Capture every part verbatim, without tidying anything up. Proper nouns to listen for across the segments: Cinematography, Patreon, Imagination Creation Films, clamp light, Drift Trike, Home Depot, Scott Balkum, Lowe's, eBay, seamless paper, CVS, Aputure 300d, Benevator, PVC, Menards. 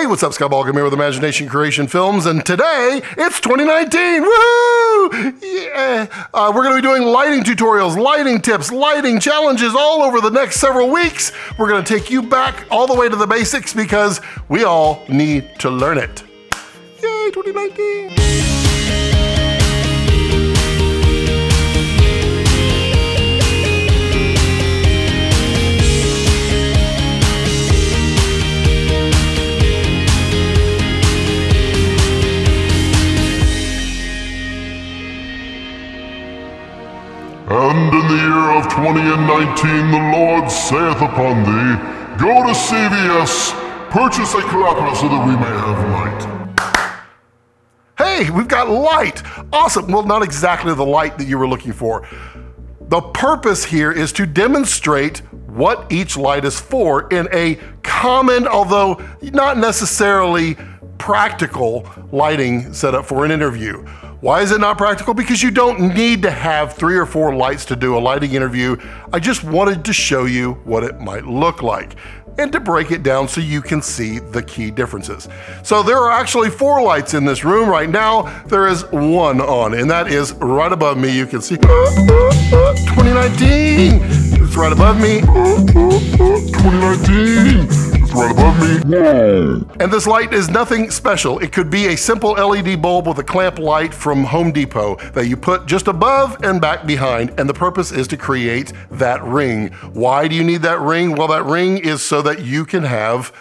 Hey, what's up? Scott Balkum here with Imagination Creation Films, and today it's twenty nineteen. Woohoo! Yeah. Uh, we're going to be doing lighting tutorials, lighting tips, lighting challenges all over the next several weeks. We're going to take you back all the way to the basics because we all need to learn it. Yay, twenty nineteen! And in the year of twenty and nineteen, the Lord saith upon thee, go to C V S, purchase a calapanos so that we may have light. Hey, we've got light. Awesome. Well, not exactly the light that you were looking for. The purpose here is to demonstrate what each light is for in a common, although not necessarily practical, lighting setup for an interview. Why is it not practical? Because you don't need to have three or four lights to do a lighting interview. I just wanted to show you what it might look like and to break it down so you can see the key differences. So there are actually four lights in this room right now. There is one on, and that is right above me. You can see twenty nineteen, it's right above me, twenty nineteen. Right above me. Yay. And this light is nothing special. It could be a simple L E D bulb with a clamp light from Home Depot that you put just above and back behind, and the purpose is to create that ring. Why do you need that ring? Well, that ring is so that you can have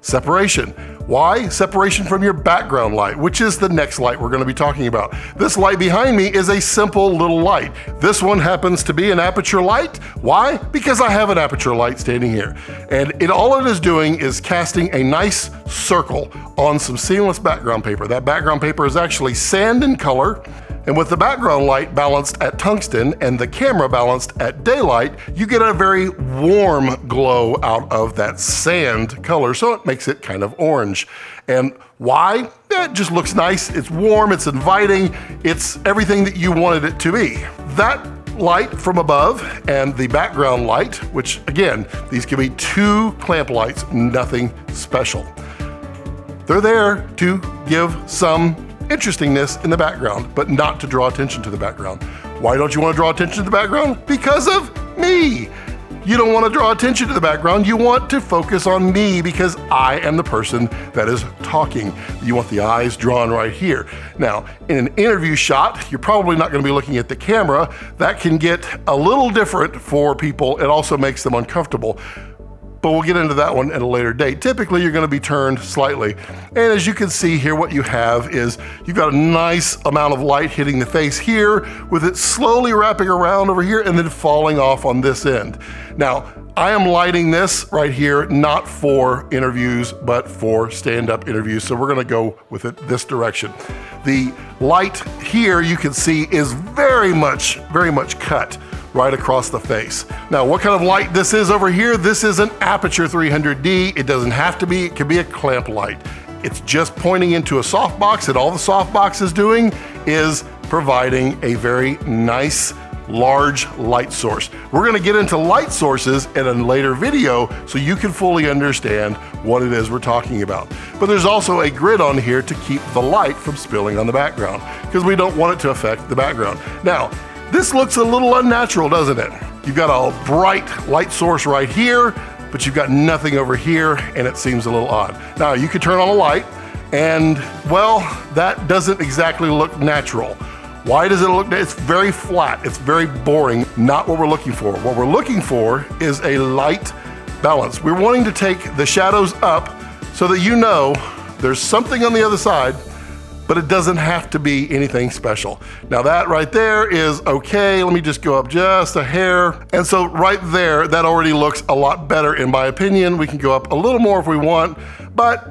separation. Why? Separation from your background light, which is the next light we're going to be talking about. This light behind me is a simple little light. This one happens to be an aputure light. Why? Because I have an aputure light standing here. And it, all it is doing is casting a nice circle on some seamless background paper. That background paper is actually sand in color. And with the background light balanced at tungsten and the camera balanced at daylight, you get a very warm glow out of that sand color, so it makes it kind of orange. And why? It just looks nice, it's warm, it's inviting, it's everything that you wanted it to be. That light from above and the background light, which again, these can be two clamp lights, nothing special. They're there to give some interestingness in the background, but not to draw attention to the background. Why don't you want to draw attention to the background? Because of me. You don't want to draw attention to the background. You want to focus on me because I am the person that is talking. You want the eyes drawn right here. Now, in an interview shot, you're probably not going to be looking at the camera. That can get a little different for people. It also makes them uncomfortable. But we'll get into that one at a later date. Typically, you're gonna be turned slightly. And as you can see here, what you have is you've got a nice amount of light hitting the face here with it slowly wrapping around over here and then falling off on this end. Now, I am lighting this right here, not for interviews, but for stand-up interviews. So we're gonna go with it this direction. The light here, you can see, is very much, very much cut right across the face. Now, what kind of light this is over here? This is an Aputure three hundred D. It doesn't have to be, it can be a clamp light. It's just pointing into a softbox, and all the softbox is doing is providing a very nice, large light source. We're gonna get into light sources in a later video so you can fully understand what it is we're talking about. But there's also a grid on here to keep the light from spilling on the background because we don't want it to affect the background. Now, this looks a little unnatural, doesn't it? You've got a bright light source right here, but you've got nothing over here, and it seems a little odd. Now, you could turn on a light, and well, that doesn't exactly look natural. Why does it look, it's very flat, it's very boring, not what we're looking for. What we're looking for is a light balance. We're wanting to take the shadows up so that you know there's something on the other side, but it doesn't have to be anything special. Now that right there is okay. Let me just go up just a hair. And so right there, that already looks a lot better in my opinion. We can go up a little more if we want, but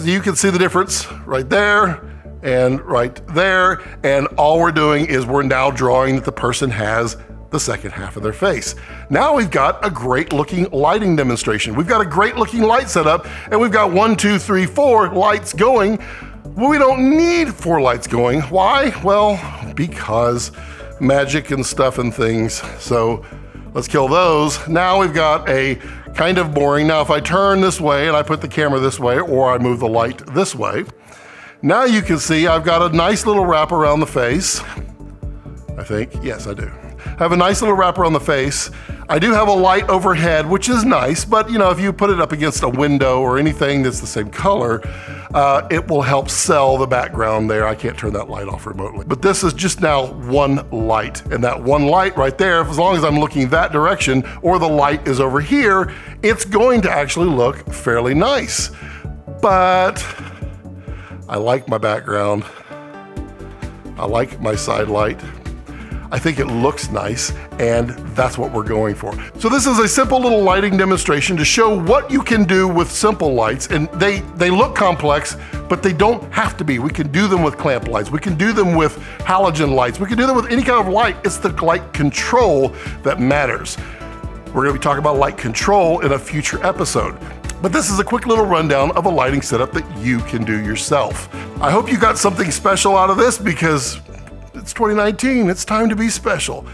you can see the difference right there and right there. And all we're doing is we're now drawing that the person has the second half of their face. Now we've got a great looking lighting demonstration. We've got a great looking light setup, and we've got one, two, three, four lights going. Well, we don't need four lights going. Why? Well, because magic and stuff and things. So let's kill those. Now we've got a kind of boring. Now, if I turn this way and I put the camera this way, or I move the light this way, now you can see I've got a nice little wrap around the face. I think, yes, I do. I have a nice little wrap around the face. I do have a light overhead, which is nice, but you know, if you put it up against a window or anything that's the same color, uh, it will help sell the background there. I can't turn that light off remotely. But this is just now one light, and that one light right there, as long as I'm looking that direction or the light is over here, it's going to actually look fairly nice. But I like my background. I like my side light. I think it looks nice, and that's what we're going for. So this is a simple little lighting demonstration to show what you can do with simple lights, and they, they look complex, but they don't have to be. We can do them with clamp lights. We can do them with halogen lights. We can do them with any kind of light. It's the light control that matters. We're gonna be talking about light control in a future episode. But this is a quick little rundown of a lighting setup that you can do yourself. I hope you got something special out of this, because it's twenty nineteen, it's time to be special.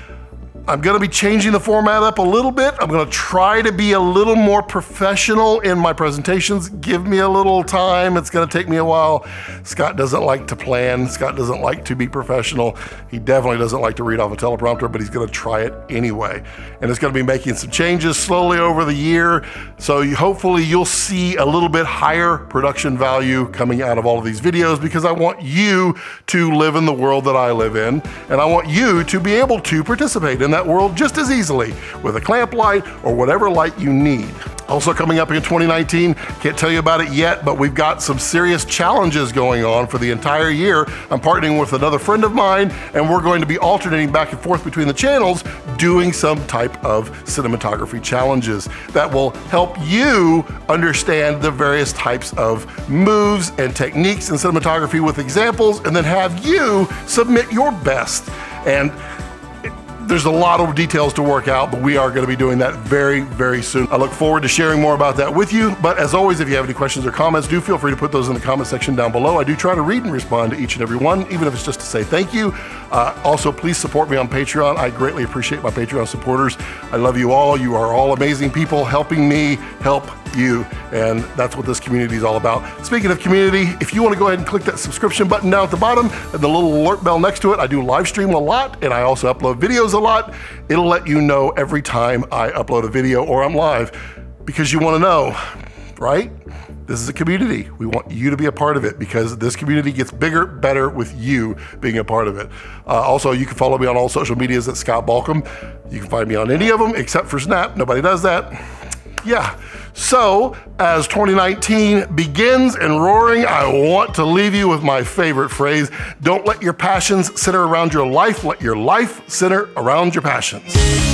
I'm gonna be changing the format up a little bit. I'm gonna try to be a little more professional in my presentations. Give me a little time, it's gonna take me a while. Scott doesn't like to plan. Scott doesn't like to be professional. He definitely doesn't like to read off a teleprompter, but he's gonna try it anyway. And it's gonna be making some changes slowly over the year. So you, hopefully you'll see a little bit higher production value coming out of all of these videos, because I want you to live in the world that I live in. And I want you to be able to participate in that world just as easily with a clamp light or whatever light you need. Also coming up in twenty nineteen, can't tell you about it yet, but we've got some serious challenges going on for the entire year. I'm partnering with another friend of mine, and we're going to be alternating back and forth between the channels doing some type of cinematography challenges that will help you understand the various types of moves and techniques in cinematography with examples, and then have you submit your best. And there's a lot of details to work out, but we are going to be doing that very, very soon. I look forward to sharing more about that with you. But as always, if you have any questions or comments, do feel free to put those in the comment section down below. I do try to read and respond to each and every one, even if it's just to say thank you. Uh, also, please support me on Patreon. I greatly appreciate my Patreon supporters. I love you all. You are all amazing people helping me help you, and that's what this community is all about. Speaking of community, if you want to go ahead and click that subscription button down at the bottom and the little alert bell next to it, I do live stream a lot, and I also upload videos a lot. It'll let you know every time I upload a video or I'm live, because you want to know, right? This is a community. We want you to be a part of it, because this community gets bigger, better with you being a part of it. Uh, also, you can follow me on all social medias at Scott Balkum. You can find me on any of them except for Snap. Nobody does that. Yeah. So as twenty nineteen begins and roaring, I want to leave you with my favorite phrase. Don't let your passions center around your life. Let your life center around your passions.